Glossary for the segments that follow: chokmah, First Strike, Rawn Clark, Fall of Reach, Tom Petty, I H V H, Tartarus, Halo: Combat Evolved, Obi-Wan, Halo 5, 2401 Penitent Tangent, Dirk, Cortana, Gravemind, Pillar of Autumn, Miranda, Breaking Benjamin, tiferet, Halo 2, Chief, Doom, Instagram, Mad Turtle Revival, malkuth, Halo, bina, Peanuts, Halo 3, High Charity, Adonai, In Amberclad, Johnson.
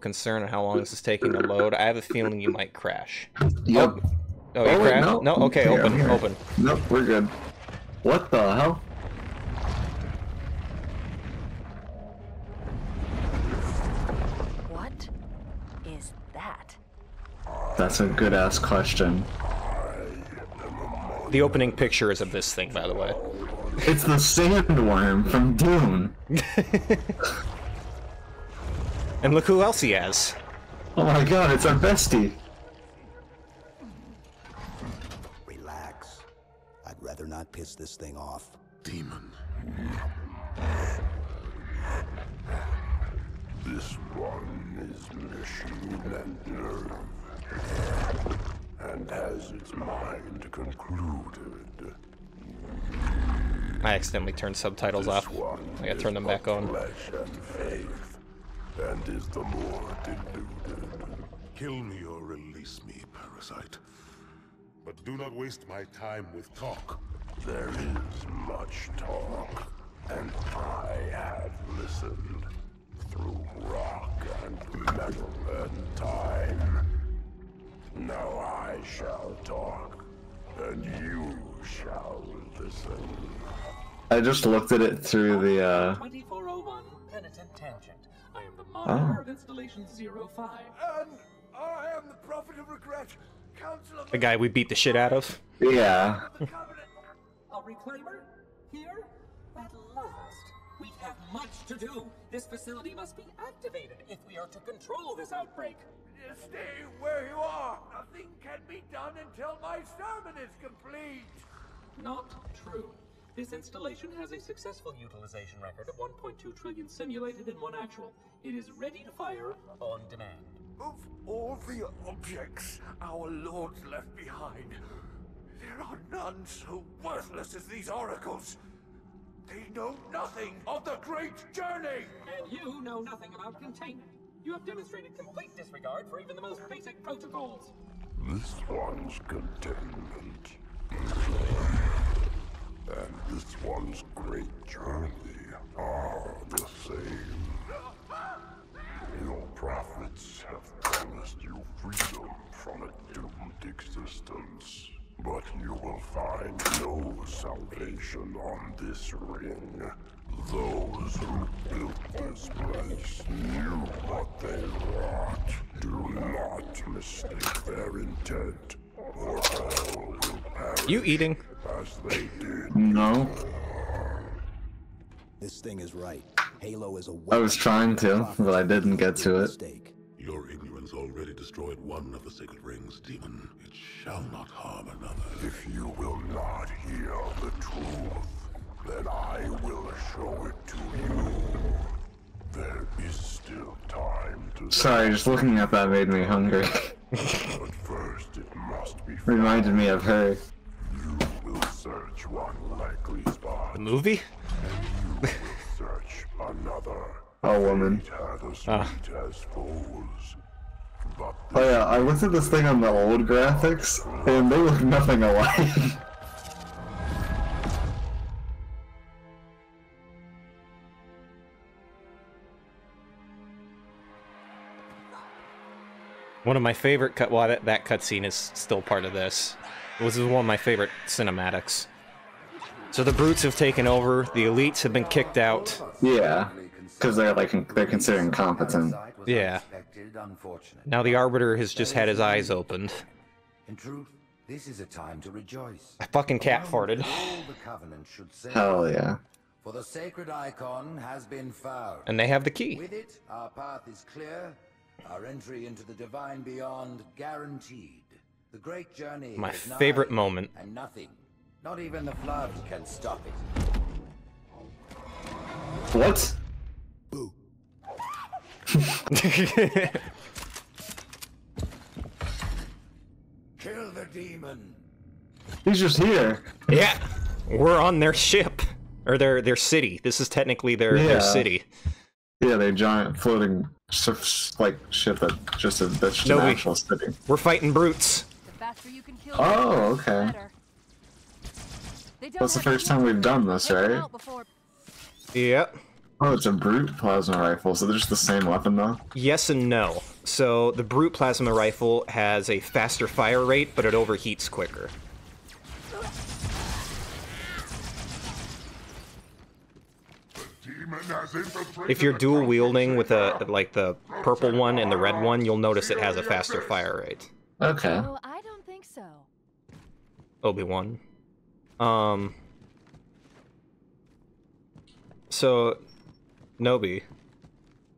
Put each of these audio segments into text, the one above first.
concern on how long this is taking to load. I have a feeling you might crash. Yep. Oh, you crashed? No. No? Okay, yeah, open. Nope, we're good. What the hell? What is that? That's a good-ass question. The opening picture is of this thing, by the way. It's the sandworm from Doom. And look who else he has. Oh my god, it's our bestie. Relax. I'd rather not piss this thing off. Demon. This one is machine and nerve, and has its mind concluded. I accidentally turned subtitles off. I gotta turn them back on. Flesh and faith. And is the more deluded. Kill me or release me, parasite. But do not waste my time with talk. There is much talk, and I have listened through rock and metal and time. Now I shall talk, and you shall listen. I just looked at it through the 2401 Penitent Tangent. I am the monitor of installation 05. And I am the prophet of regret. The guy we beat the shit out of? Yeah. A reclaimer? Here? At last. We have much to do. This facility must be activated if we are to control this outbreak. Stay where you are. Nothing can be done until my sermon is complete. Not true. This installation has a successful utilization record of 1.2 trillion simulated and 1 actual. It is ready to fire on demand. Of all the objects our lords left behind, there are none so worthless as these oracles. They know nothing of the great journey! And you know nothing about containment. You have demonstrated complete disregard for even the most basic protocols. This one's containment. And this one's great journey are the same. Your prophets have promised you freedom from a doomed existence, but you will find no salvation on this ring. Those who built this place knew what they wrought. Do not mistake their intent, or hell will perish. You eating? As they did. No. This thing is right. Halo is a weapon. I was trying to, but I didn't get to it. Your ignorance already destroyed one of the sacred rings, demon. It shall not harm another. If you will not hear the truth, then I will show it to you. There is still time to... Sorry, just looking at that made me hungry. But first it must be... Reminded me of her. Search one likely spot. The movie? And you will search another. A woman. Oh yeah, I looked at this thing on the old graphics, and they look nothing alike. One of my favorite that cutscene is still part of this. This is one of my favorite cinematics. So the brutes have taken over. The elites have been kicked out. Yeah, because they're considered incompetent. Yeah. Now the Arbiter has just had his eyes opened. In truth, this is a time to rejoice. I fucking cat farted. Hell yeah. For the sacred icon has been found. And they have the key. With it, our path is clear. Our entry into the divine beyond guaranteed. The great journey. My favorite moment. And nothing, not even the flood, can stop it. What? Boo. Kill the demon. He's just here. Yeah, we're on their ship or their city. This is technically their city. Yeah, they're giant floating like ship that just is an actual city. We're fighting brutes. You can kill okay. That's the first time we've done this, right? Yep. Oh, it's a brute plasma rifle, so they're just the same weapon, though? Yes and no. So, the brute plasma rifle has a faster fire rate, but it overheats quicker. If you're dual-wielding with a, like the purple one and the red one, you'll notice it has a faster fire rate. Okay. No, I don't think so. Obi-Wan. So... Nobi,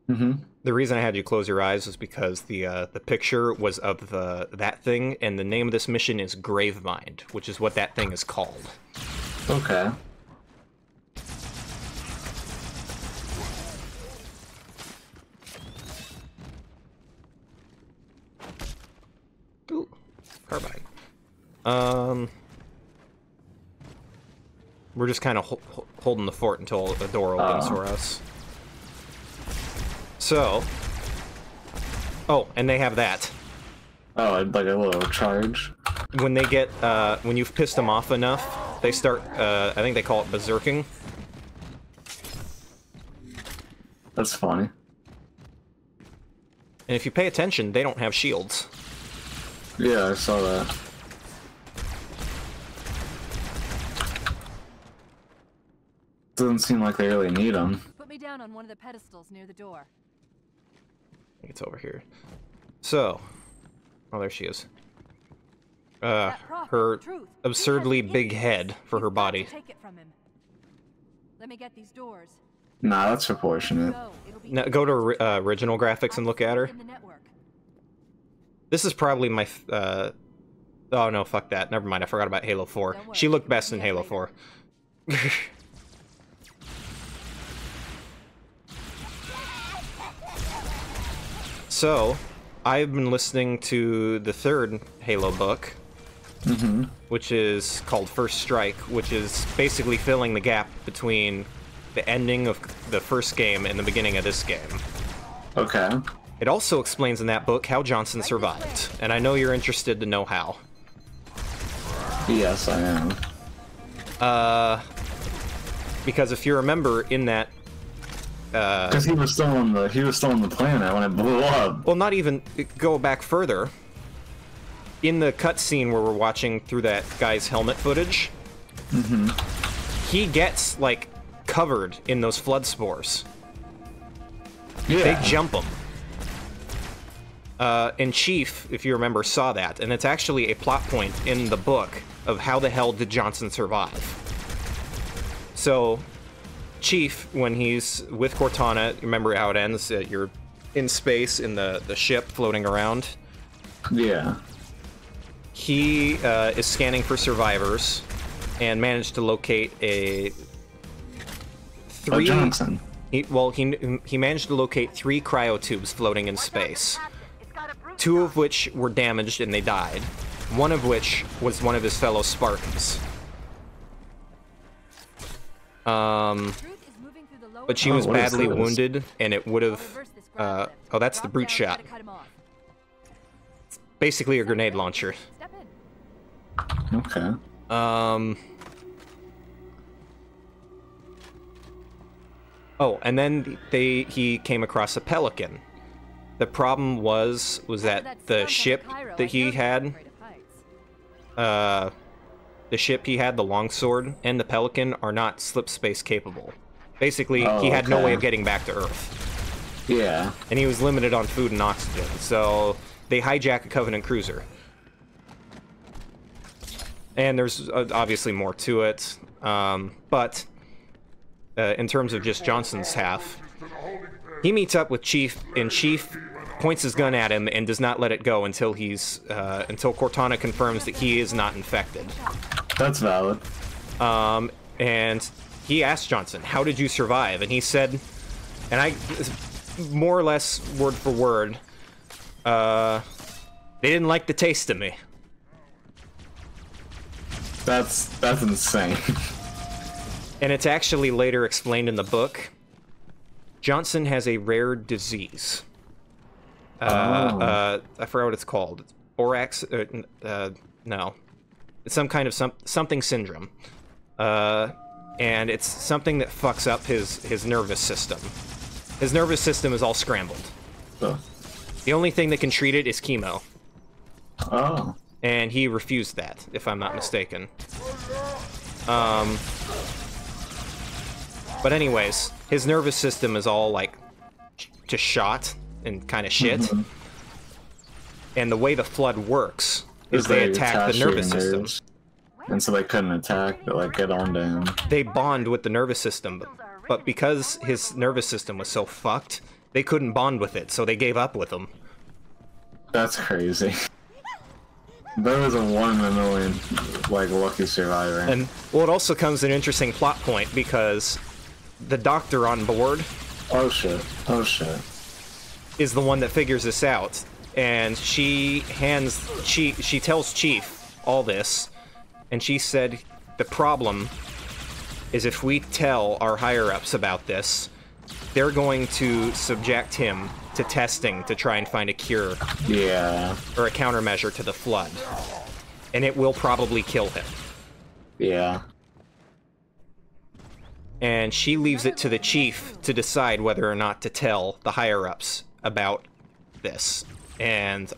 the reason I had you close your eyes was because the picture was of that thing, and the name of this mission is Gravemind, which is what that thing is called. Okay. Ooh, carbine. We're just kind of holding the fort until the door opens for us. So, oh, and they have that. Oh, like a little charge. When they get, when you've pissed them off enough, they start, I think they call it berserking. That's funny. And if you pay attention, they don't have shields. Yeah, I saw that. Doesn't seem like they really need them. Put me down on one of the pedestals near the door. It's over here. So, oh, there she is. Her absurdly big head for her body. Take it from him. Let me get these doors. Nah, that's proportionate. Now, go to original graphics and look at her. This is probably my. Oh no, fuck that. Never mind. I forgot about Halo 4. She looked best in Halo 4. So, I've been listening to the third Halo book, which is called First Strike, which is basically filling the gap between the ending of the first game and the beginning of this game. Okay. It also explains in that book how Johnson survived, and I know you're interested to know how. Yes, I am. Because if you remember in that... Because he was still on the planet when it blew up. Well, not even go back further. In the cutscene where we're watching through that guy's helmet footage, he gets like covered in those flood spores. Yeah. They jump him. And Chief, if you remember, saw that, and it's actually a plot point in the book of how the hell did Johnson survive. So. Chief, when he's with Cortana, remember how it ends? You're in space in the ship floating around. Yeah. He is scanning for survivors and managed to locate Johnson. He managed to locate 3 cryotubes floating in space, 2 of which were damaged and they died, 1 of which was one of his fellow Spartans. But she was badly wounded, and it would have, oh, that's the brute shot. It's basically a grenade launcher. Okay. Oh, and then he came across a pelican. The problem was that the ship that he had, the longsword, and the pelican are not slip space capable. Basically, he had no way of getting back to Earth. Yeah. And he was limited on food and oxygen, so they hijack a Covenant cruiser. And there's obviously more to it, but in terms of just Johnson's half, he meets up with Chief, and Chief points his gun at him and does not let it go until he's until Cortana confirms that he is not infected. That's valid. And. He asked Johnson, how did you survive? And he said, and I, more or less word for word, they didn't like the taste of me. That's insane. And it's actually later explained in the book. Johnson has a rare disease. I forgot what it's called. It's no. It's some kind of something syndrome. and it's something that fucks up his nervous system. His nervous system is all scrambled. Oh. The only thing that can treat it is chemo. Oh. And he refused that, if I'm not mistaken. But anyways, his nervous system is all like just shot and kind of shit. Mm-hmm. And the way the flood works is they attack the nervous system. And so they couldn't attack, but like get on down. They bond with the nervous system, but because his nervous system was so fucked, they couldn't bond with it, so they gave up with him. That's crazy. That was a 1 in a million, like, lucky survivor. And, well, it also comes an interesting plot point, because the doctor on board... Oh shit, oh shit. ...is the one that figures this out, and she tells Chief all this, and she said, the problem is if we tell our higher-ups about this, they're going to subject him to testing to try and find a cure. Yeah. Or a countermeasure to the flood. And it will probably kill him. Yeah. And she leaves it to the Chief to decide whether or not to tell the higher-ups about this. And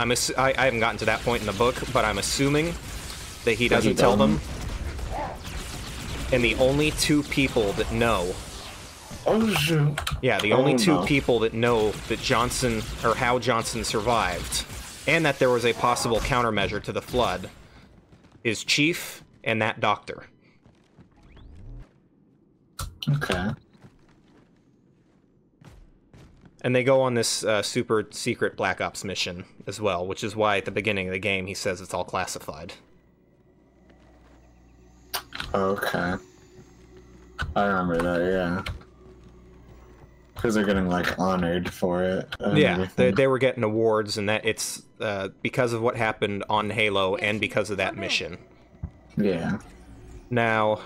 I haven't gotten to that point in the book, but I'm assuming that he doesn't tell them. And the only two people that know... Oh, shoot. Yeah, the only two people that know that Johnson, or how Johnson survived, and that there was a possible countermeasure to the flood, is Chief and that doctor. Okay. And they go on this super secret Black Ops mission as well, which is why at the beginning of the game he says it's all classified. Okay. I remember that, yeah. Because they're getting, like, honored for it. Yeah, they were getting awards, and that it's because of what happened on Halo and because of that mission. Yeah. Now...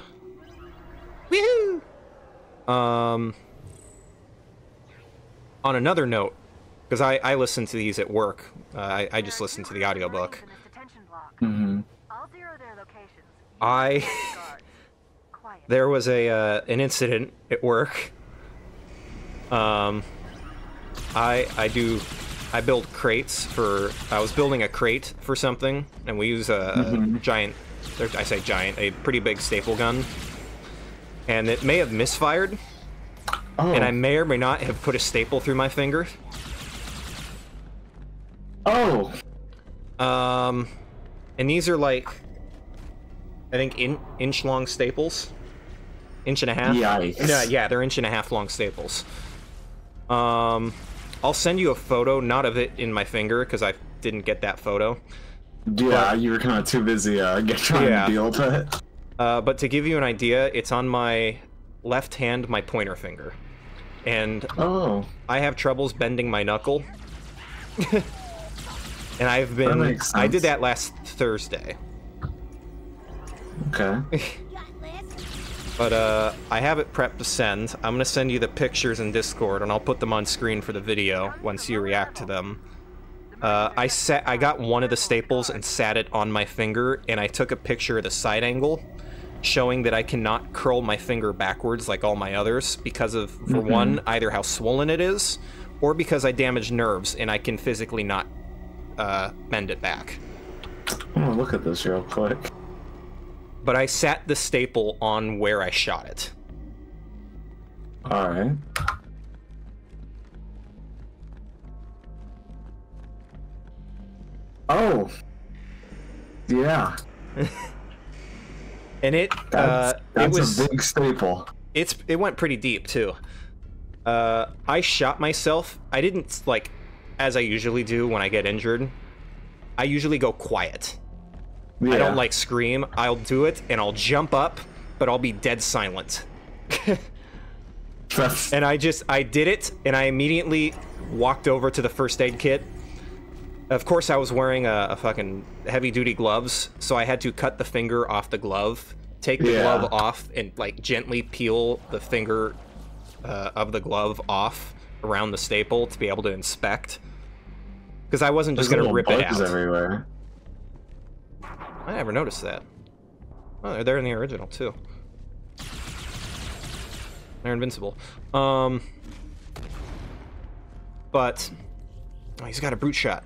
Woohoo! On another note, because I listen to these at work. I just listen to the audiobook. Mm-hmm. There was an incident at work... I build crates for, I was building a crate for something, and we use a giant, or I say giant, a pretty big staple gun, and it may have misfired, and I may or may not have put a staple through my finger. Oh! And these are like, I think inch-long staples? 1.5 inch? Yikes. No, yeah, they're 1.5 inch long staples. I'll send you a photo, not of it in my finger, because I didn't get that photo. Yeah, but, you were kind of too busy trying to deal with it. But to give you an idea, it's on my left hand, my pointer finger. And I have troubles bending my knuckle. And I've been... That makes sense. I did that last Thursday. Okay. But, I have it prepped to send. I'm gonna send you the pictures in Discord, and I'll put them on screen for the video once you react to them. I got one of the staples and sat it on my finger, and I took a picture of the side angle, showing that I cannot curl my finger backwards like all my others, because of, for one, either how swollen it is, or because I damaged nerves, and I can physically not, bend it back. I'm gonna look at this real quick. But I sat the staple on where I shot it. Alright. Oh! Yeah. And it, that's it was a big staple. It went pretty deep, too. I shot myself. I didn't, like, as I usually do when I get injured, I usually go quiet. Yeah. I don't like scream. I'll do it and I'll jump up, but I'll be dead silent. And I did it, and I immediately walked over to the first aid kit. Of course, I was wearing a fucking heavy-duty gloves, so I had to cut the finger off the glove, take the glove off, and like gently peel the finger of the glove off around the staple to be able to inspect. Because I wasn't just gonna rip it out. There's bugs everywhere. I never noticed that. Oh, they're in the original, too. They're invincible. But oh, he's got a brute shot.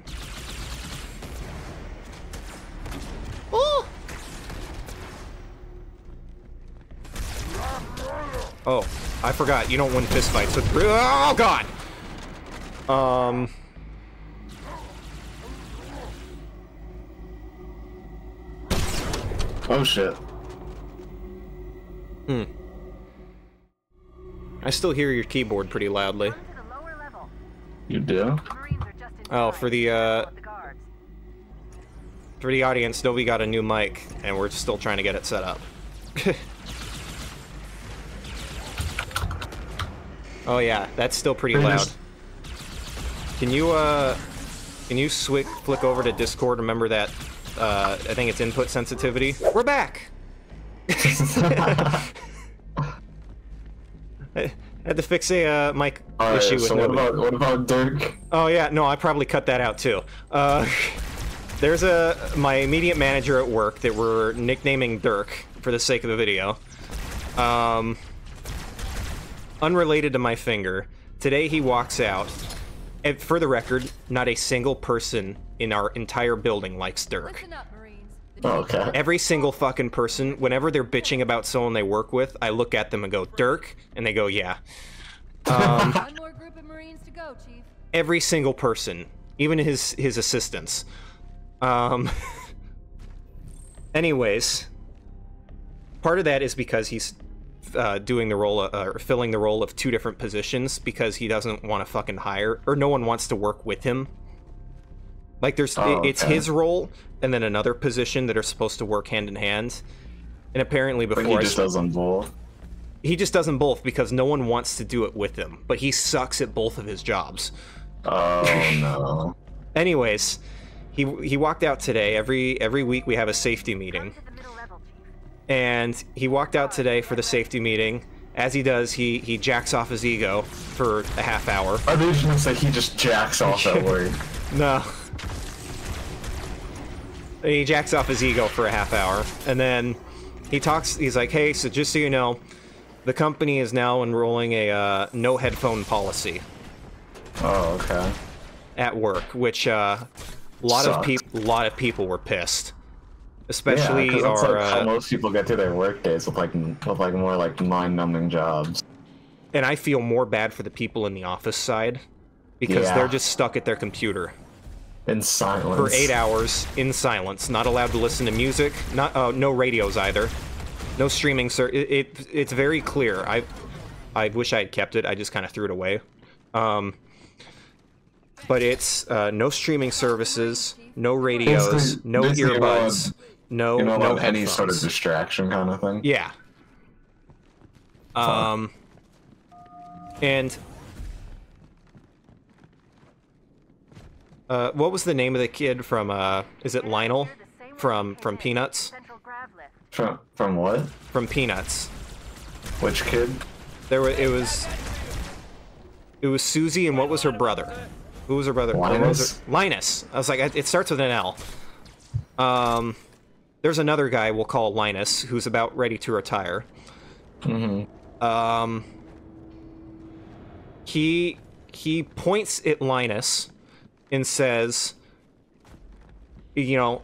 Oh! Oh, I forgot. You don't win fist fights with brute. Oh God! Oh shit. Hmm. I still hear your keyboard pretty loudly. You do? Oh, for the audience, Dobie got a new mic, and we're still trying to get it set up. Oh yeah, that's still pretty loud. Can you flick over to Discord? Remember that? I think it's input sensitivity. We're back. I had to fix a mic issue with Nobby. What about Dirk? Oh yeah, no, I probably cut that out too. There's my immediate manager at work that we're nicknaming Dirk for the sake of the video. Unrelated to my finger, today he walks out, and for the record, not a single person in our entire building likes Dirk. Oh, okay. Every single fucking person, whenever they're bitching about someone they work with, I look at them and go, Dirk? And they go, yeah. One more group of Marines to go, Chief. Every single person, even his assistants. Anyways, part of that is because he's doing the role of, filling the role of two different positions because he doesn't want to fucking hire, or no one wants to work with him. Like, there's, oh, okay. It's his role, and then another position that are supposed to work hand in hand. And apparently before... But he just doesn't both. He just doesn't both because no one wants to do it with him. But he sucks at both of his jobs. Oh, no. Anyways, he walked out today. Every week we have a safety meeting. And he walked out today for the safety meeting. As he does, he jacks off his ego for a half hour. I didn't even say he just jacks off that word. No. And he jacks off his ego for a half hour, and then he talks. He's like, "Hey, so just so you know, the company is now enrolling a no headphone policy." Oh, okay. At work, which a lot of people were pissed, especially yeah, 'cause that's our. Like how most people get through their work days with like more like mind-numbing jobs. And I feel more bad for the people in the office side because yeah. They're just stuck at their computer. In silence. For 8 hours, in silence. Not allowed to listen to music. Not no radios either. No streaming, sir. It's very clear. I wish I had kept it. I just kind of threw it away. But it's no streaming services, no radios, no earbuds, no any sort of distraction kind of thing. Yeah. And. What was the name of the kid from, is it Lionel? From Peanuts? From what? From Peanuts. Which kid? It was Susie and what was her brother? Who was her brother? Linus? Linus. I was like, it starts with an L. There's another guy we'll call Linus, who's about ready to retire. Mm-hmm. He points at Linus... and says, you know,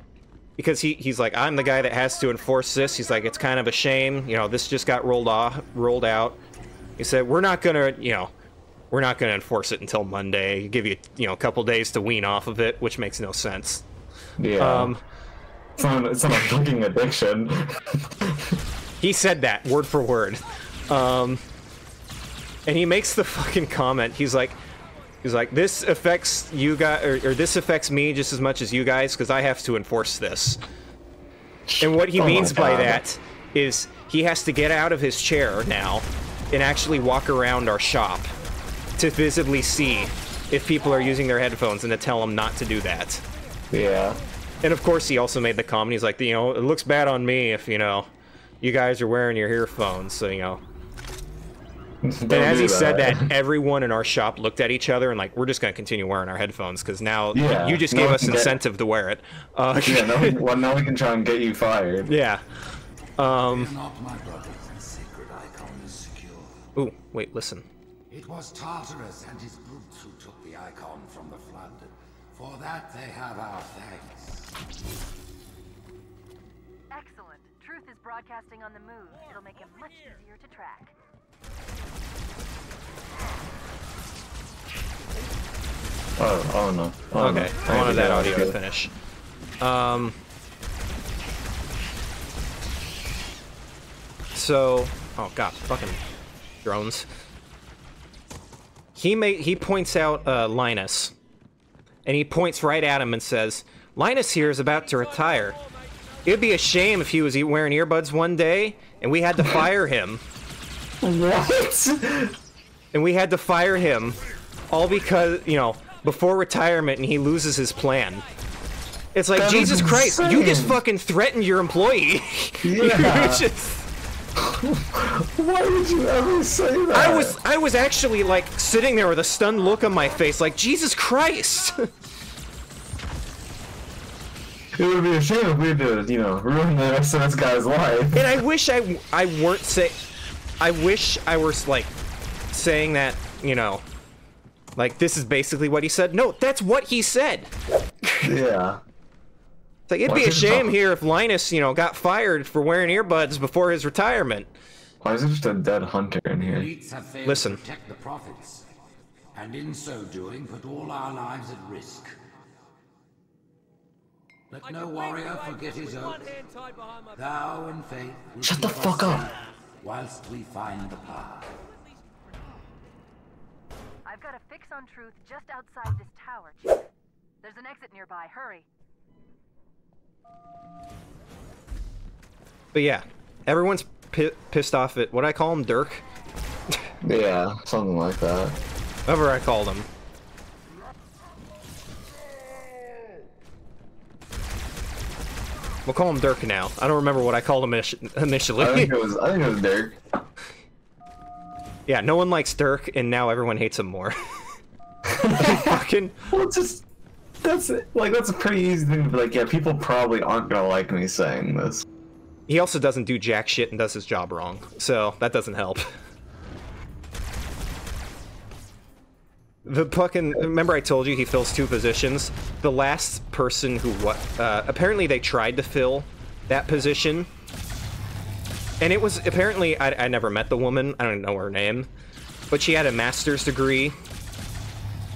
because he's like, I'm the guy that has to enforce this. He's like, it's kind of a shame, you know, this just got rolled out. He said, we're not gonna enforce it until Monday. Give you, you know, a couple days to wean off of it, which makes no sense. Yeah. It's not a drinking addiction. He said that word for word. And he makes the fucking comment. He's like, this affects you guys, or this affects me just as much as you guys, because I have to enforce this. And what he means by that is he has to get out of his chair now and actually walk around our shop to visibly see if people are using their headphones and to tell them not to do that. Yeah. And of course, he also made the comment. He's like, you know, it looks bad on me if, you know, you guys are wearing your earphones, so, you know. And as he said that, everyone in our shop looked at each other and like, we're just going to continue wearing our headphones because now yeah, you just gave us incentive to wear it. Yeah, now we can try and get you fired. Yeah. Ooh, Wait, listen. It was Tartarus and his brutes who took the icon from the flood. For that, they have our thanks. Excellent. Truth is broadcasting on the move. It'll make it much easier to track. Oh, oh no. Oh, okay, no. I wanted that audio to finish. So, oh god, fucking drones. He points out Linus, and he points right at him and says, "Linus here is about to retire. It'd be a shame if he was wearing earbuds one day and we had to fire him." What? And we had to fire him, all because, you know, before retirement, and he loses his plan. It's like, that Jesus Christ, you just fucking threatened your employee. Yeah. You just... Why would you ever say that? I was actually, like, sitting there with a stunned look on my face, like, Jesus Christ! It would be a shame if we had to, you know, ruin the rest of this guy's life. And I wish I weren't say... I wish I were, like, saying that, you know, like, this is basically what he said. No, that's what he said! Yeah. It's like, it'd be a shame here if Linus, you know, got fired for wearing earbuds before his retirement. Why is there just a dead hunter in here? Listen. Protect the prophets, and in so doing, put all our lives at risk. Let no warrior forget his oath. Thou in faith. Shut the fuck up. Whilst we find the path. I've got a fix on Truth just outside this tower, Chief. There's an exit nearby. Hurry. But yeah, everyone's pissed off at what I call him, Dirk. Yeah, something like that. Whatever I called him. We'll call him Dirk now. I don't remember what I called him initially. I think it was Dirk. Yeah, no one likes Dirk, and now everyone hates him more. Fucking. Well, just. That's it. Like, that's a pretty easy thing to be like, yeah, people probably aren't gonna like me saying this. He also doesn't do jack shit and does his job wrong, so that doesn't help. The fucking, remember I told you he fills two positions? The last person who, apparently they tried to fill that position. And it was, apparently, I never met the woman, I don't know her name, but she had a master's degree.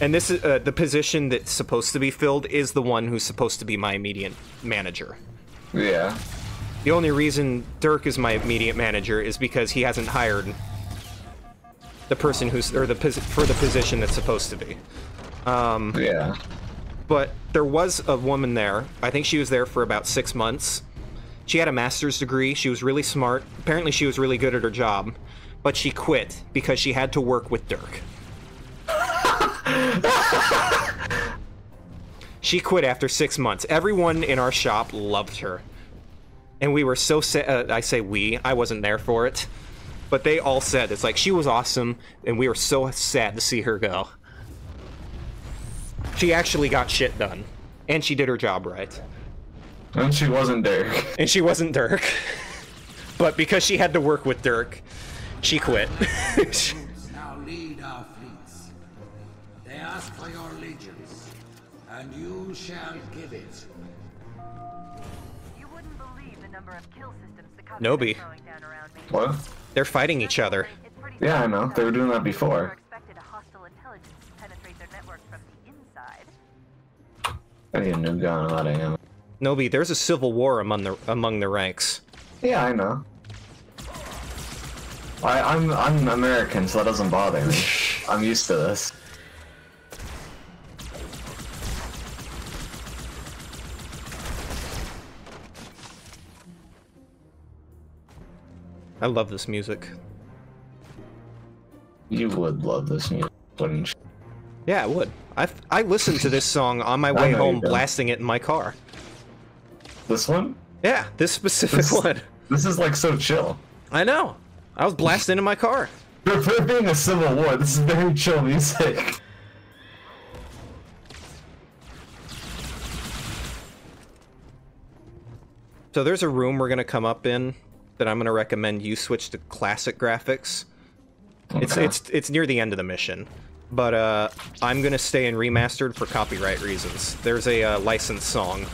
And this is the position that's supposed to be filled is the one who's supposed to be my immediate manager. Yeah. The only reason Dirk is my immediate manager is because he hasn't hired the person who's for the position that's supposed to be. Yeah. But there was a woman there. I think she was there for about 6 months. She had a master's degree. She was really smart. Apparently, she was really good at her job, but she quit because she had to work with Dirk. She quit after 6 months. Everyone in our shop loved her, and we were so sad. I say we, I wasn't there for it, but they all said it's like she was awesome, and we were so sad to see her go. She actually got shit done, and she did her job right. And she wasn't Dirk. And she wasn't Dirk, but because she had to work with Dirk, she quit. Ask for your allegiance, and you shall give it. You wouldn't believe the number of kill systems the cops are throwing down around me. What? They're fighting each other. Yeah, I know. They were doing that before. I need a new gun. Out of him. Nobi, there's a civil war among the ranks. Yeah, I know. I'm American, so that doesn't bother me. I'm used to this. I love this music. You would love this music, wouldn't you? Yeah, I would. I listened to this song on my way home, blasting it in my car. This one? Yeah, this specific one. This is like so chill. I know. I was blasting in my car. For being a civil war, this is very chill music. So there's a room we're gonna come up in that I'm going to recommend you switch to classic graphics. Okay. It's near the end of the mission, but I'm gonna stay in remastered for copyright reasons. There's a licensed song,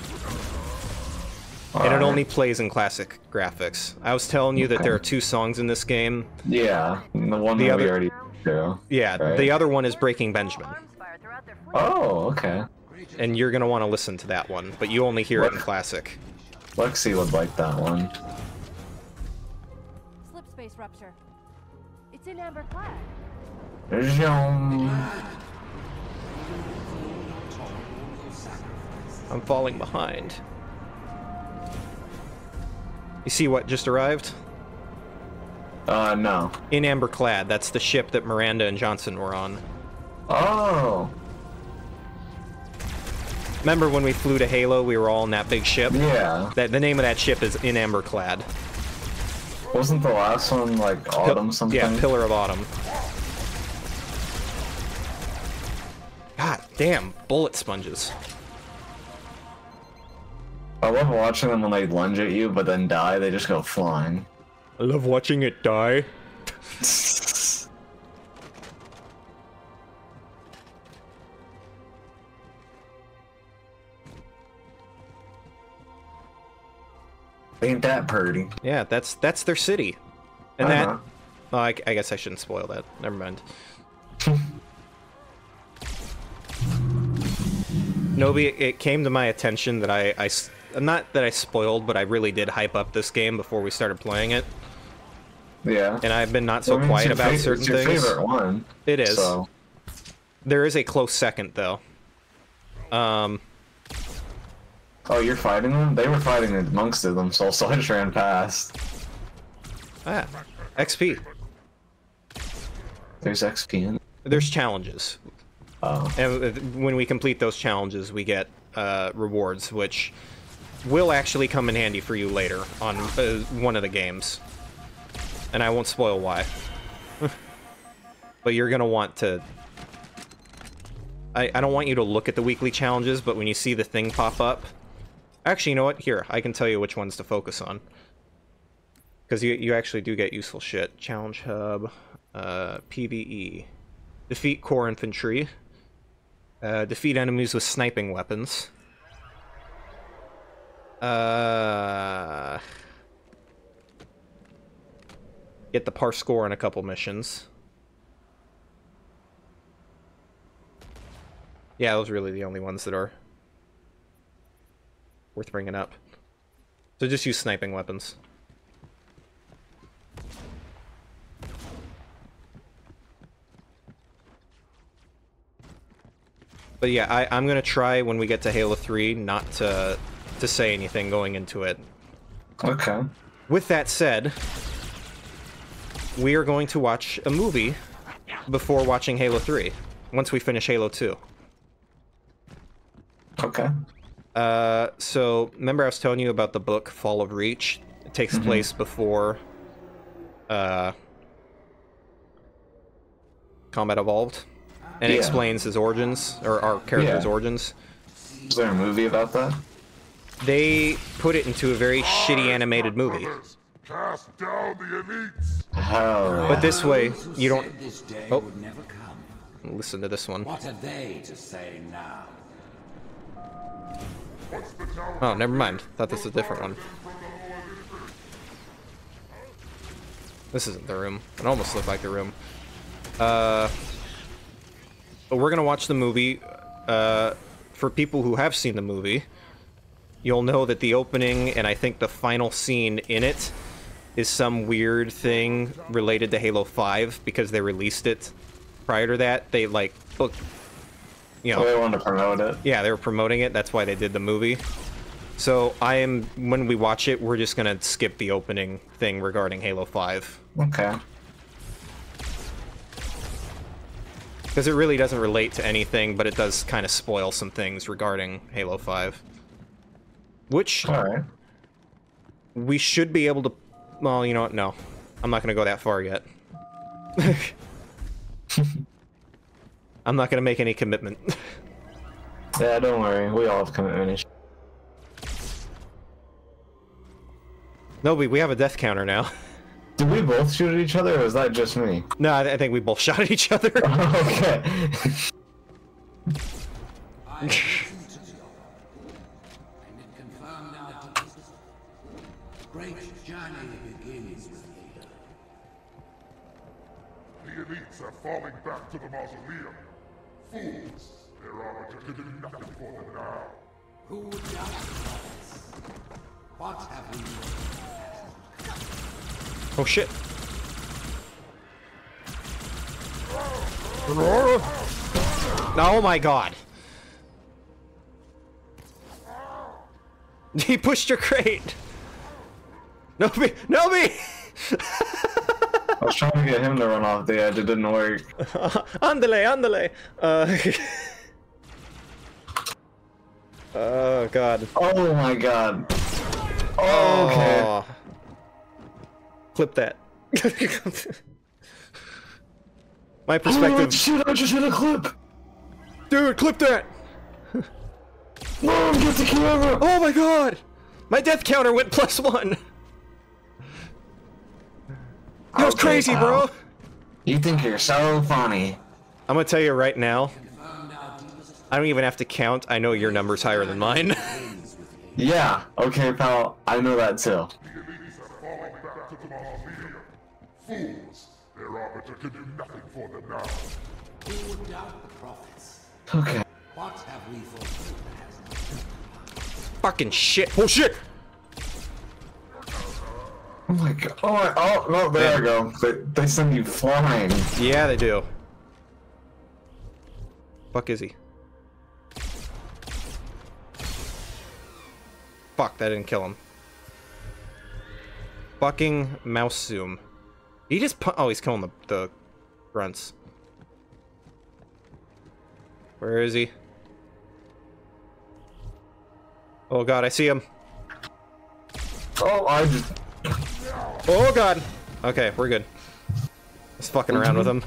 and it only plays in classic graphics. I was telling you that there are two songs in this game. Yeah, the one the that other, we already do. Yeah, right? The other one is Breaking Benjamin. Oh, okay. And you're gonna want to listen to that one, but you only hear it in classic. Lexi would like that one. Slip space rupture. It's in Amberclad. I'm falling behind. You see what just arrived? No. In Amberclad, that's the ship that Miranda and Johnson were on. Oh. Remember when we flew to Halo, we were all in that big ship? Yeah. That, the name of that ship is In Amberclad. Wasn't the last one, like, Autumn something? Yeah, Pillar of Autumn. God damn, bullet sponges. I love watching them when they lunge at you, but then die, they just go flying. I love watching it die. Ain't that purty? Yeah, that's their city, and that. Oh, I guess I shouldn't spoil that. Never mind. Nobi, it came to my attention that I not that I spoiled, but I really did hype up this game before we started playing it. Yeah. And I've been not so quiet about certain things. It's your favorite one. It is. So. There is a close second though. Oh, you're fighting them? They were fighting amongst them, so I just ran past. Ah, XP. There's XP in it? There's challenges. Oh. And when we complete those challenges, we get rewards, which will actually come in handy for you later on one of the games. And I won't spoil why. But you're going to want to... I don't want you to look at the weekly challenges, but when you see the thing pop up... Actually, you know what? Here, I can tell you which ones to focus on. Because you actually do get useful shit. Challenge Hub, PvE. Defeat Core Infantry. Defeat enemies with sniping weapons. Get the par score in a couple missions. Yeah, those are really the only ones that are worth bringing up. So just use sniping weapons. But yeah, I'm going to try when we get to Halo 3 not to say anything going into it. Okay. With that said, we are going to watch a movie before watching Halo 3, once we finish Halo 2. Okay. So remember I was telling you about the book Fall of Reach? It takes place before Combat Evolved, and it explains his origins, or our character's origins. Is there a movie about that? They put it into a very shitty animated movie. Cast down the elites. Oh. But this way you don't. Oh. Listen to this one. What are they to say now? Oh, never mind. Thought this was a different one. This isn't the room. It almost looked like the room. But we're gonna watch the movie. For people who have seen the movie, you'll know that the opening and I think the final scene in it is some weird thing related to Halo 5 because they released it prior to that. They like booked. You know, so they wanted to promote it. Yeah, they were promoting it. That's why they did the movie. So when we watch it, we're just gonna skip the opening thing regarding Halo 5. Okay. Because it really doesn't relate to anything, but it does kind of spoil some things regarding Halo 5. Which we should be able to. Well, you know what? No, I'm not gonna go that far yet. I'm not going to make any commitment. Yeah, don't worry. We all have commitment issues. No, we have a death counter now. Did we both shoot at each other, or was that just me? No, I think we both shot at each other. Okay. Great journey begins with Halo. The elites are falling back to the mausoleum. Fools, their orators can do nothing for them now. Who does this? What have we done? Oh shit! Aurora! Oh my god! He pushed your crate. Nobi! Nobi! I was trying to get him to run off the edge, it didn't work. Andale, andale! Oh god. Oh my god. Oh, okay. Oh. Clip that. My perspective. Shoot, I just hit a clip! Dude, clip that! Mom, get the camera! Oh my god! My death counter went +1! That was crazy, bro. You think you're so funny. I'm gonna tell you right now, I don't even have to count. I know your number's higher than mine. Yeah, okay, pal. I know that too. Okay. Fucking shit. Oh, shit. Oh my god. Oh, no, there you go. They send you flying. Yeah, they do. Fuck is he? Fuck, that didn't kill him. Fucking mouse zoom. He just oh, he's killing the grunts. Where is he? Oh god, I see him. Oh, I just... Oh god! Okay, we're good. Just fucking around with him.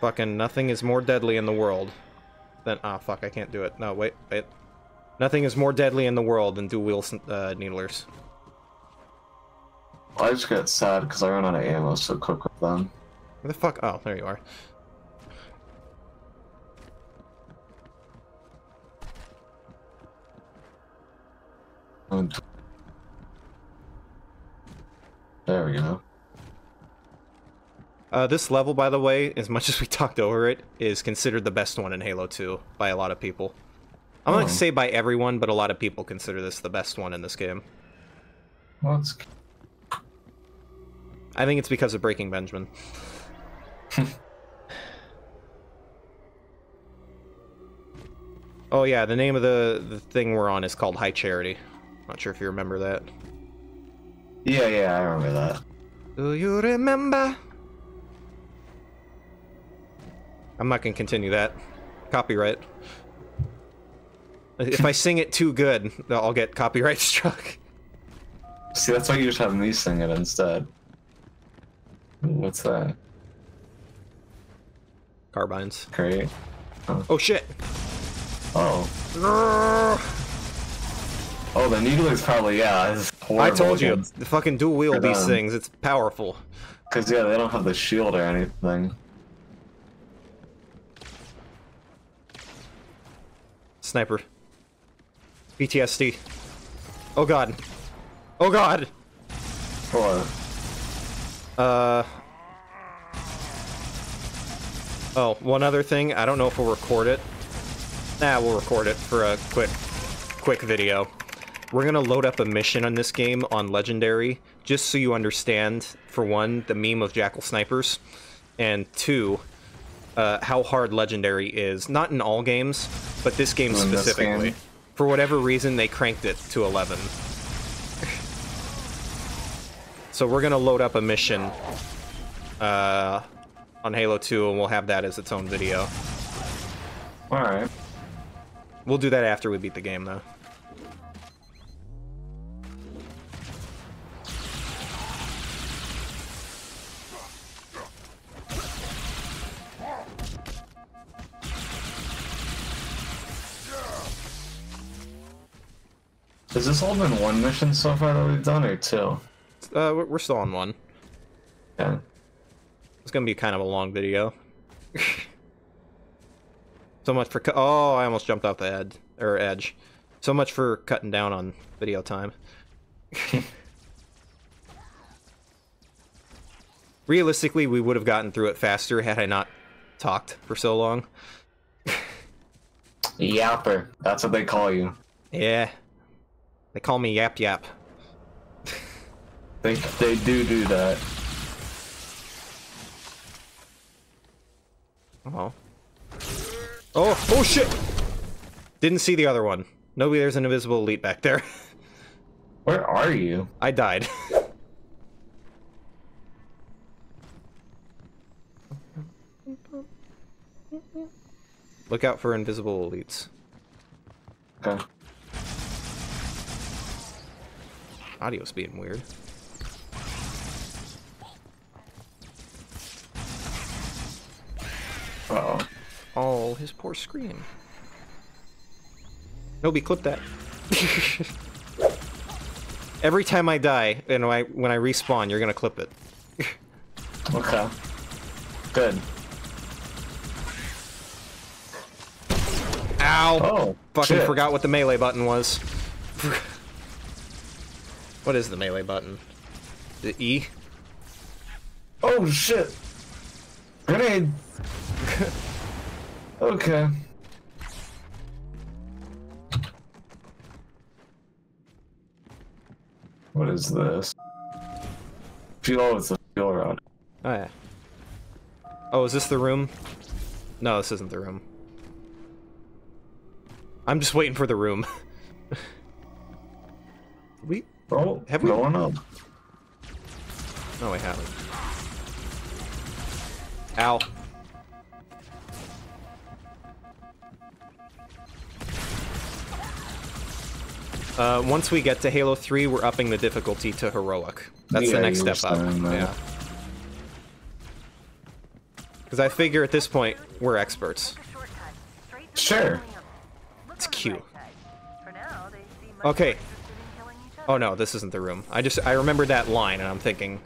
Fucking nothing is more deadly in the world than... Ah, fuck, I can't do it. No, wait, wait. Nothing is more deadly in the world than dual-wheel needlers. I just got sad because I ran out of ammo so quick with them. Where the fuck? Oh, there you are. There we go. This level, by the way, as much as we talked over it, is considered the best one in Halo 2 by a lot of people. I'm not going to say by everyone, but a lot of people consider this the best one in this game. Well, it's... I think it's because of Breaking Benjamin. Oh yeah, the name of the thing we're on is called High Charity. Not sure if you remember that. Yeah, yeah, I remember that. Do you remember? I'm not gonna continue that. Copyright. If I sing it too good, I'll get copyright struck. See, that's why you just have me sing it instead. Ooh, what's that? Carbines. Great. Oh, oh shit! Uh oh. Oh, the needler's probably, yeah, I told you, the fucking dual wield these things, it's powerful. Because, yeah, they don't have the shield or anything. Sniper. PTSD. Oh god. Oh god! What? Oh, one other thing, I don't know if we'll record it. Nah, we'll record it for a quick video. We're gonna load up a mission on this game on Legendary, just so you understand, for one, the meme of Jackal Snipers, and two, how hard Legendary is. Not in all games, but this game specifically. For whatever reason, they cranked it to 11. So we're gonna load up a mission on Halo 2, and we'll have that as its own video. Alright. We'll do that after we beat the game, though. Has this all been one mission so far that we've done, or two? We're still on one. Yeah. It's gonna be kind of a long video. So much for oh, I almost jumped off the edge. So much for cutting down on video time. Realistically, we would have gotten through it faster had I not talked for so long. Yapper. That's what they call you. Yeah. They call me Yap Yap. They do that. Oh. Oh shit! Didn't see the other one. Nobody, there's an invisible elite back there. Where are you? I died. Look out for invisible elites. Okay. Audio's being weird. Uh-oh. Oh, his poor screen. Nobody clip that. Every time I die, and when I respawn, you're gonna clip it. Okay. Good. Ow! Oh, fucking shit. Forgot what the melee button was. What is the melee button? The E? Oh shit! Grenade! Okay. What is this? Fuel, it's a fuel rod. Oh yeah. Oh, is this the room? No, this isn't the room. I'm just waiting for the room. Have we going up? No, we haven't. Ow. Once we get to Halo 3, we're upping the difficulty to heroic. That's the next step up. Yeah. Because I figure at this point we're experts. Sure. It's cute. Okay. Oh no, this isn't the room. I remembered that line and I'm thinking,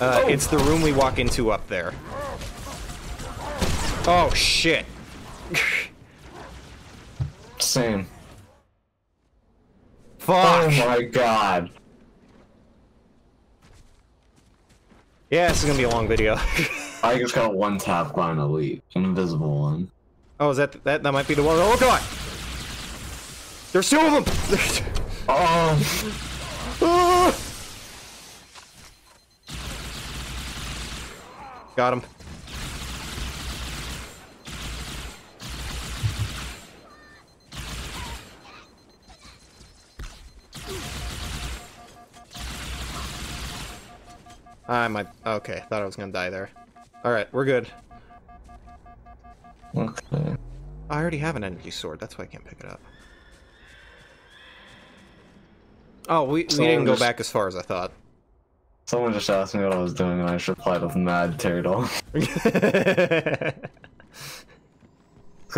it's the room we walk into up there. Oh shit. Same. Fuck. Oh my god. Yeah, this is gonna be a long video. I just got one top line elite. An invisible one. Oh, is that might be the one. Oh god! There's two of them! Oh. Ah. Got him. I might. Okay, thought I was gonna die there. Alright, we're good. Okay. I already have an energy sword, that's why I can't pick it up. Oh, we didn't go back as far as I thought. Someone just asked me what I was doing and I just replied with Mad Turtle. Because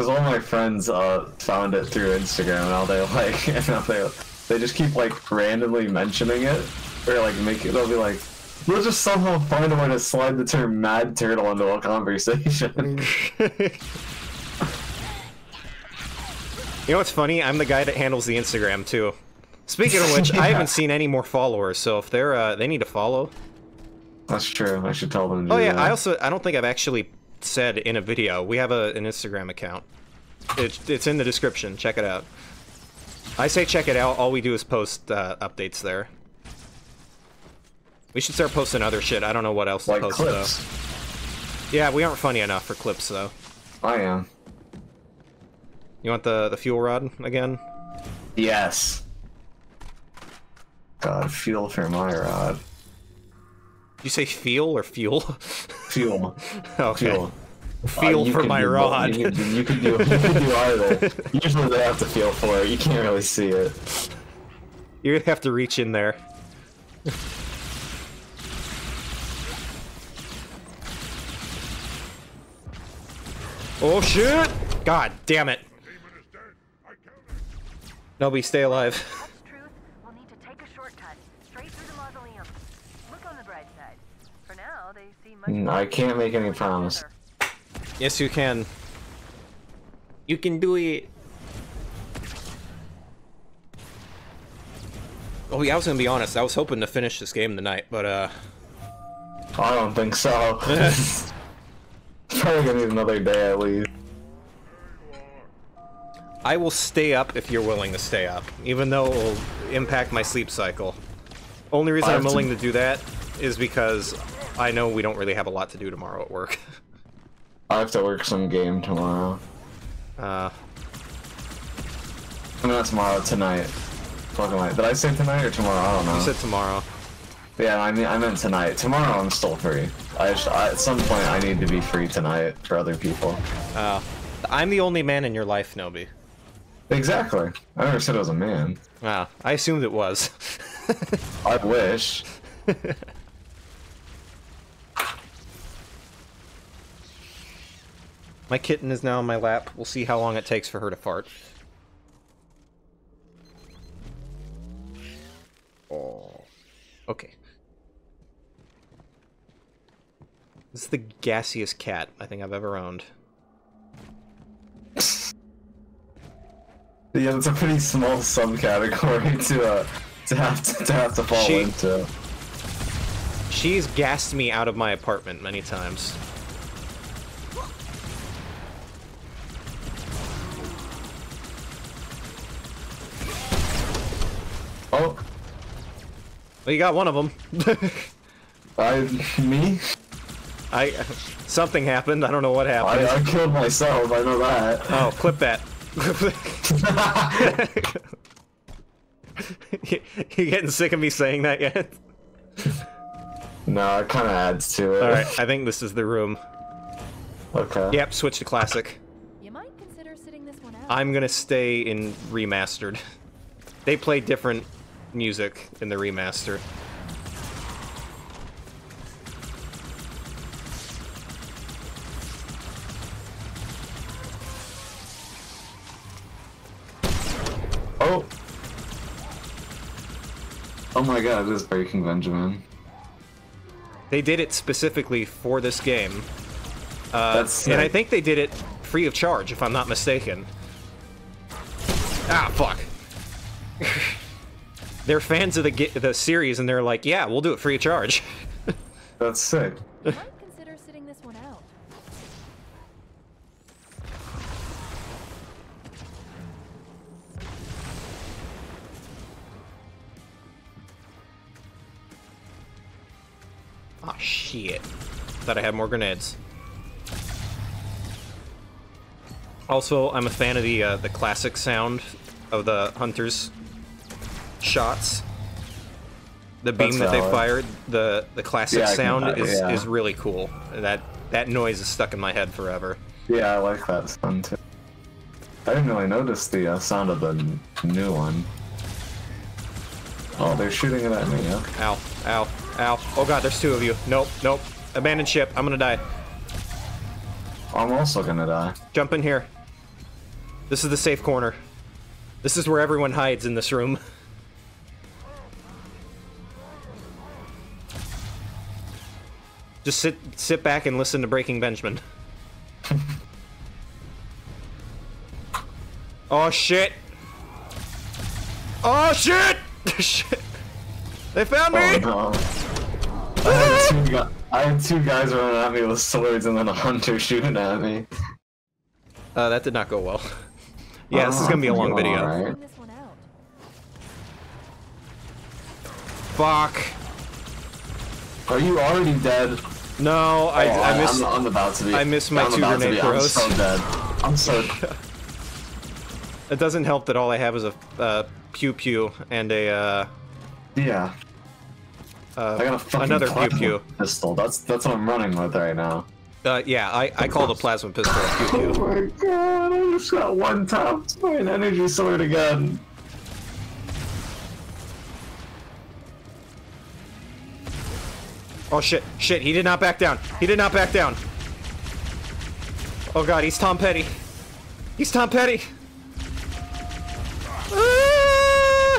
all my friends found it through Instagram and all they like, and all they just keep like randomly mentioning it, or like they'll be like, we'll just somehow find a way to slide the term Mad Turtle into a conversation. You know what's funny? I'm the guy that handles the Instagram, too. Speaking of which, yeah. I haven't seen any more followers, so if they're, they need to follow. That's true. I should tell them to do that. I don't think I've actually said in a video. We have an Instagram account. It's in the description. Check it out. I say check it out. All we do is post updates there. We should start posting other shit. I don't know what else to post, though. Yeah, we aren't funny enough for clips, though. I am. You want the fuel rod again? Yes. God, fuel for my rod. You say feel or fuel? Fuel. Okay. Fuel. Feel for my rod. You can do either. Usually they have to feel for it. You can't really see it. You're gonna have to reach in there. Oh shit! God damn it! Nobody stay alive. I can't make any promise. Yes, you can. You can do it. Oh yeah, I was gonna be honest. I was hoping to finish this game tonight, but I don't think so. Probably gonna need another day at least. I will stay up if you're willing to stay up, even though it will impact my sleep cycle. Only reason I'm willing to do that is because I know we don't really have a lot to do tomorrow at work. I have to work some game tomorrow. Not tomorrow, tonight. Fucking right. Did I say tonight or tomorrow? I don't know. You said tomorrow. Yeah, I meant tonight. Tomorrow I'm still free. At some point I need to be free tonight for other people. I'm the only man in your life, Nobi. Exactly. I never said I was a man. Ah, I assumed it was. I wish. My kitten is now in my lap. We'll see how long it takes for her to fart. Oh. Okay. This is the gassiest cat I think I've ever owned. Yeah, that's a pretty small subcategory to have to fall into. She's gassed me out of my apartment many times. Oh. Well, you got one of them. Me? Something happened. I don't know what happened. I killed myself. I know that. Oh, clip that. You getting sick of me saying that yet? No, it kind of adds to it. All right, I think this is the room. Okay. Yep, switch to classic. You might consider sitting this one out. I'm gonna stay in remastered. They play different music in the remaster. Oh! Oh my god, this is Breaking Benjamin. They did it specifically for this game. And I think they did it free of charge, if I'm not mistaken. Ah, fuck. They're fans of the series, and they're like, yeah, we'll do it free of charge. That's sick. You might consider sitting this one out. Oh, shit. Thought I had more grenades. Also, I'm a fan of the classic sound of the hunters' shots. The beam that they fired, the classic sound is really cool. That noise is stuck in my head forever. Yeah, I like that sound too. I didn't really notice the sound of the new one. Oh, they're shooting it at me. Yeah. Ow, ow, ow. Oh god, there's two of you. Nope, nope. Abandon ship. I'm gonna die. I'm also gonna die. Jump in here. This is the safe corner. This is where everyone hides in this room. Just sit back and listen to Breaking Benjamin. Oh shit! Oh shit! Shit! They found me! Oh, no. I had two guys running at me with swords and then a hunter shooting at me. That did not go well. Yeah, this is gonna be a long video. Right. Fuck. Are you already dead? No, I'm about to be. I missed my two grenade throws. I'm so dead. I'm so dead. It doesn't help that all I have is a pew pew and a yeah. I got a fucking another pew pew pistol. That's what I'm running with right now. Yeah, I call the plasma pistol a pew pew. Oh my god, I just got one top point energy sword again. Oh shit, shit, he did not back down. He did not back down. Oh god, he's Tom Petty. He's Tom Petty. Ah!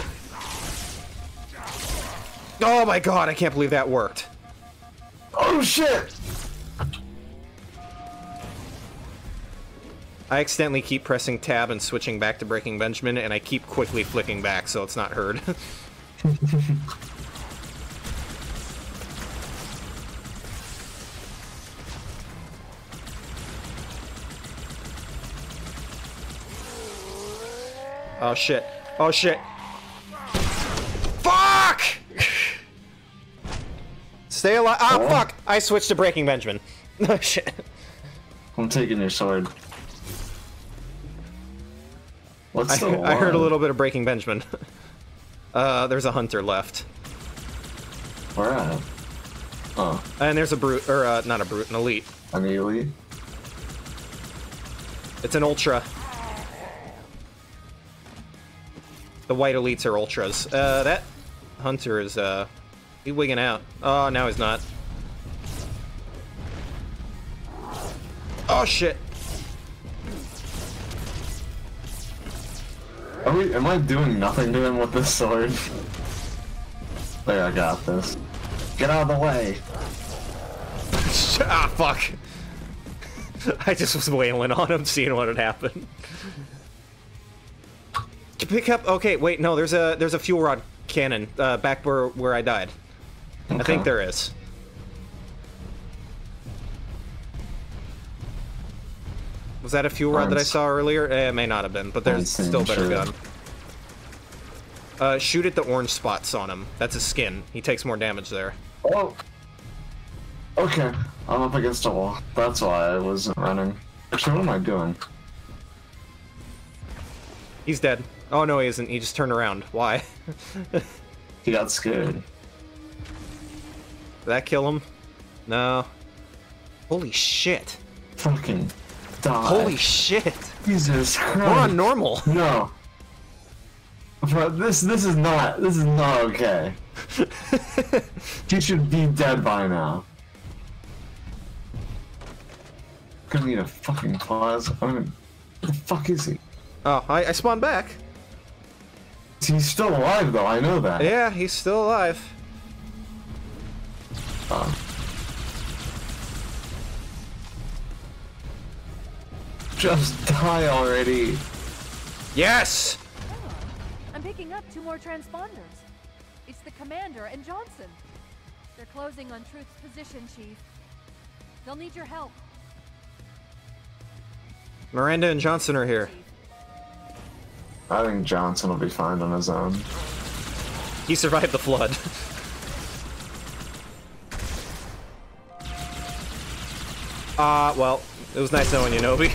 Oh my god, I can't believe that worked. Oh shit. I accidentally keep pressing tab and switching back to Breaking Benjamin, and I keep quickly flicking back so it's not heard. Oh shit. Oh shit. Fuck! Stay alive. Ah, oh, fuck! I switched to Breaking Benjamin. Oh shit. I'm taking your sword. What's the I heard a little bit of Breaking Benjamin. There's a hunter left. Where at? Oh. And there's a brute, or not a brute, an elite. An elite? It's an ultra. The white elites are ultras. That hunter is, he's wigging out. Oh, now he's not. Oh, shit. Are we, am I doing nothing to him with this sword? There, I got this. Get out of the way. Ah, fuck. I just was wailing on him, seeing what had happened. Pick up. Okay, wait. No, there's a fuel rod cannon back where I died. Okay. I think there is. Was that a fuel rod that I saw earlier? Eh, it may not have been, but there's still a better gun. Shoot at the orange spots on him. That's his skin. He takes more damage there. Oh. Okay. I'm up against a wall. That's why I wasn't running. Actually, what am I doing? He's dead. Oh, no, he isn't. He just turned around. Why? He got scared. Did that kill him? No. Holy shit. Fucking die. Holy shit. Jesus Christ. We're on normal. No. Bro, this is not okay. He should be dead by now. Gonna need a fucking pause. I mean, where the fuck is he? Oh, I spawned back. He's still alive, though. I know that. Yeah, he's still alive. Just die already. Yes. Oh, I'm picking up 2 more transponders. It's the commander and Johnson. They're closing on Truth's position, Chief. They'll need your help. Miranda and Johnson are here. I think Johnson will be fine on his own. He survived the flood. Well, it was nice knowing you, Nobi.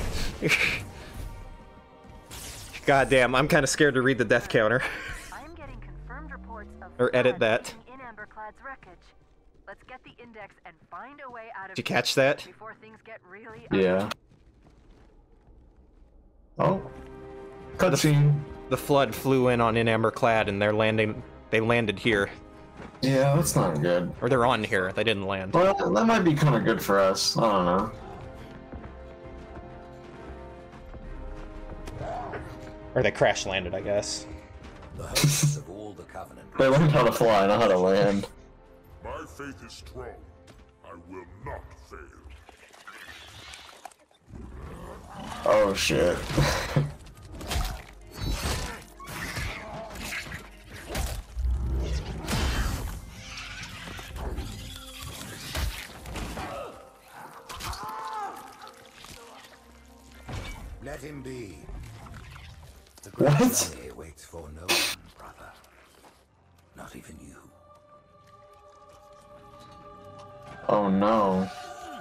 Goddamn, I'm kind of scared to read the death counter. I'm getting confirmed reports of or edit that. In Amberclad's wreckage. Let's get the index and find a way out of. Did you catch that? Before things get really yeah. Oh. Cutscene. The flood flew in on In Amberclad, and they're landing. They landed here. Yeah, that's not good. Or they're on here. They didn't land. Well, that might be kind of good for us. I don't know. Or they crash landed, I guess. The hosts of all the Covenant. They learned how to fly, not how to land. My faith is strong. I will not fail. Oh shit. Let him be. The what? Waits for no one, brother. Not even you. Oh no!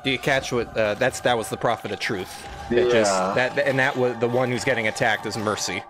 Do you catch what? That was the prophet of truth. Yeah. That was the one who's getting attacked is Mercy.